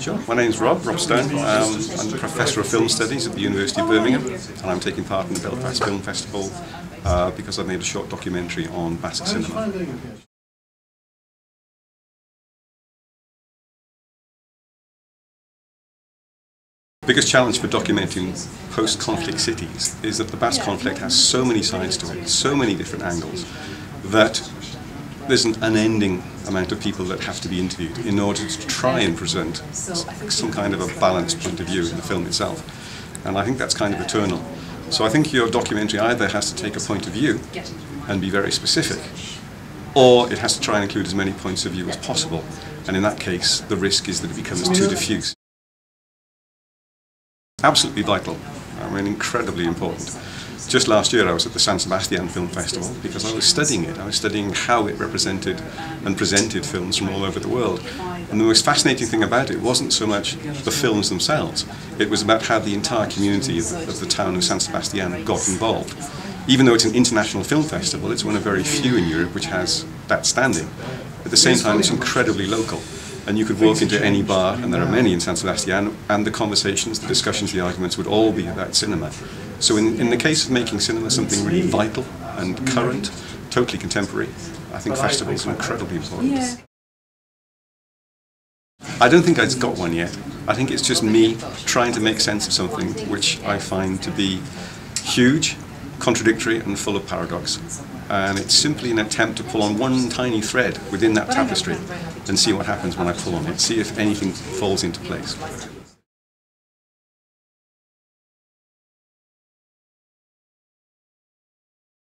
Sure. My name's Rob Stone. I'm Professor of Film Studies at the University of Birmingham, and I'm taking part in the Belfast Film Festival because I made a short documentary on Basque cinema. The biggest challenge for documenting post-conflict cities is that the Basque conflict has so many sides to it, so many different angles, that there's an unending amount of people that have to be interviewed in order to try and present some kind of a balanced point of view in the film itself. And I think that's kind of eternal. So I think your documentary either has to take a point of view and be very specific, or it has to try and include as many points of view as possible. And in that case, the risk is that it becomes too diffuse. Absolutely vital. I mean, incredibly important. Just last year I was at the San Sebastian Film Festival because I was studying it. I was studying how it represented and presented films from all over the world. And the most fascinating thing about it wasn't so much the films themselves, it was about how the entire community of the town of San Sebastián got involved. Even though it's an international film festival, it's one of very few in Europe which has that standing. At the same time, it's incredibly local. And you could walk into any bar, and there are many in San Sebastián, and the conversations, the discussions, the arguments would all be about cinema. So in the case of making cinema something really vital and current, totally contemporary, I think festivals are incredibly important. Yeah. I don't think I've got one yet. I think it's just me trying to make sense of something which I find to be huge, contradictory and full of paradox. And it's simply an attempt to pull on one tiny thread within that tapestry and see what happens when I pull on it, see if anything falls into place.